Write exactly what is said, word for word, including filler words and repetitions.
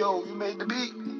yo, you made the beat.